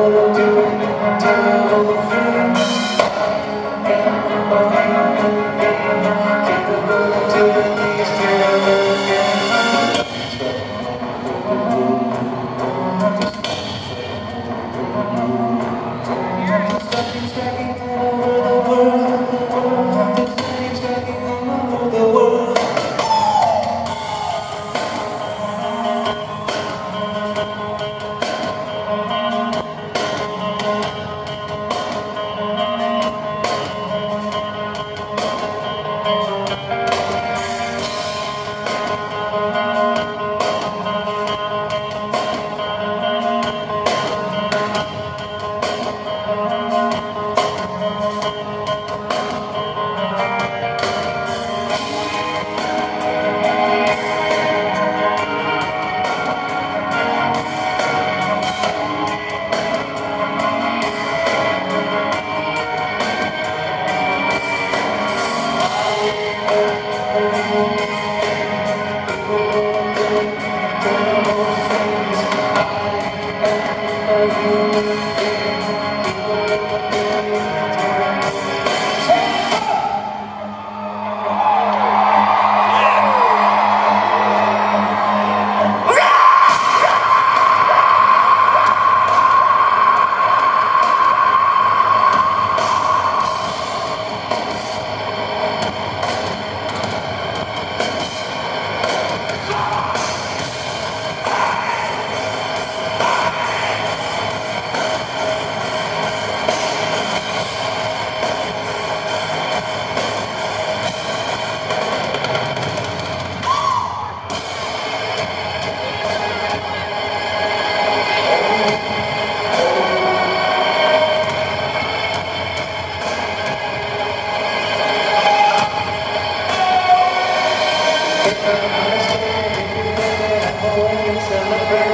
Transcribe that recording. I understand. I always celebrate.